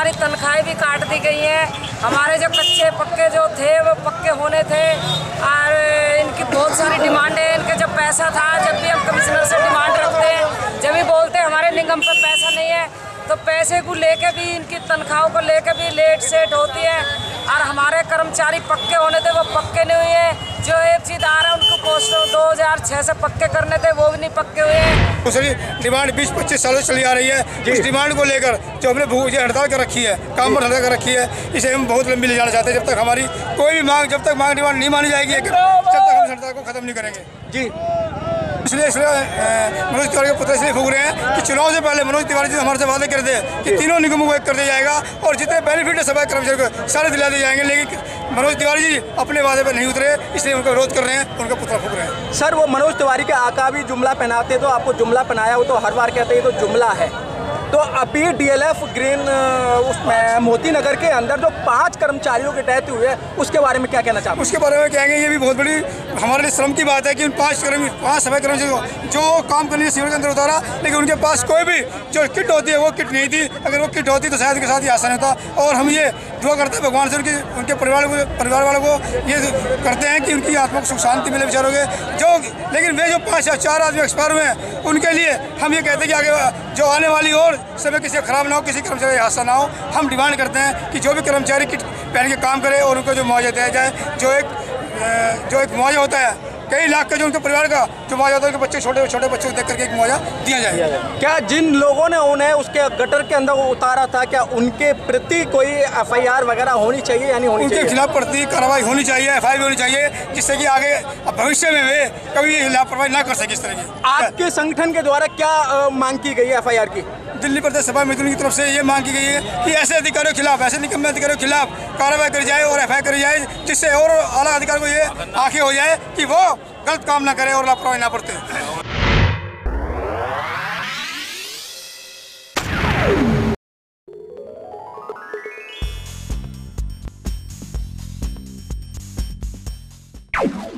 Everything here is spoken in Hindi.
हमारी तनख्वाहें भी काट दी गई हैं। हमारे जो कच्चे पक्के जो थे वो पक्के होने थे और इनकी बहुत सारी डिमांड है। इनके जब पैसा था, जब भी हम कमिश्नर से डिमांड रखते हैं, जब भी बोलते हैं हमारे निगम पर पैसा नहीं है, तो पैसे को लेके भी, इनकी तनख्वाहों को लेके भी लेट सेट होती है। और हमारे कर्मचारी पक्के होने थे, वो पक्के नहीं हुए हैं। जो एफसीदार है उनको पोस्टों 2006 से पक्के करने थे, वो भी नहीं पक्के हुए हैं। दूसरी डिमांड 20-25 सालों से चली आ रही है। जिस डिमांड को लेकर जो हमने भूख हड़ताल कर रखी है, काम पर हड़ताल कर रखी है, इसे हम बहुत लंबी ले जाना चाहते हैं। जब तक हमारी कोई भी मांग, जब तक मांग डिमांड नहीं मानी जाएगी, जब तक हम हड़ताल को खत्म नहीं करेंगे। जी इसलिए मनोज तिवारी के पुत्र इसलिए फूक रहे हैं कि चुनाव से पहले मनोज तिवारी जी हमारे से वादे कर दे कि तीनों निगमों को एक कर दिया जाएगा और जितने बेनिफिट है सभी कर्मचारियों को सारे दिला दिए जाएंगे, लेकिन मनोज तिवारी जी अपने वादे पर नहीं उतरे, इसलिए उनका विरोध कर रहे हैं, उनका पुतला फूक रहे हैं। सर, वो मनोज तिवारी के आका भी जुमला पहनाते, तो आपको जुमला पहनाया, वो तो हर बार कहते हैं तो जुमला है। तो अभी डीएलएफ ग्रीन उसमें मोती नगर के अंदर जो 5 कर्मचारियों के तहत हुए, उसके बारे में क्या कहना चाहते हैं? उसके बारे में कहेंगे ये भी बहुत बड़ी हमारे लिए श्रम की बात है कि उन 5 सफाई कर्मचारियों जो काम करने के शिविर के अंदर उतारा, लेकिन उनके पास कोई भी जो किट होती है वो किट नहीं थी। अगर वो किट होती तो शायद उनके साथ ही आसान होता। और हम ये दुआ करते हैं भगवान से, उनके परिवार वालों को ये करते हैं कि उनकी आत्मा को सुख शांति मिले बेचारों के। जो लेकिन वे जो 5 या 4 आदमी एक्सपायर हुए हैं, उनके लिए हम ये कहते हैं कि आगे जो आने वाली और समय किसी खराब ना हो, किसी कर्मचारी का हादसा ना हो। हम डिमांड करते हैं कि जो भी कर्मचारी किट पहन के काम करे और उनको जो मुआवजा दिया जाए, जो एक मुआवजा होता है कई लाख का, जो उनके परिवार का जो मुआवजा होता है, उनके बच्चे छोटे छोटे बच्चों को देख करके एक मुआवजा दिया जाए। क्या जिन लोगों ने उन्हें उसके गटर के अंदर उतारा था, क्या उनके प्रति कोई एफआईआर वगैरह होनी चाहिए या नहीं होनी चाहिए? उनके खिलाफ प्रति कार्रवाई होनी चाहिए, एफआईआर होनी चाहिए, जिससे कि आगे भविष्य में वे कभी लापरवाही ना कर सके इस तरह की। आपके संगठन के द्वारा क्या मांग की गई है एफआईआर की? दिल्ली प्रदेश सभा मित्र की तरफ से ये मांग की गई है कि ऐसे अधिकारियों के खिलाफ, ऐसे निकम्मे अधिकारियों के खिलाफ कार्रवाई करी जाए और एफआईआर करी जाए, जिससे और आला अधिकारियों को ये आंखें हो जाए कि वो गलत काम ना करें और लापरवाही ना बरतें।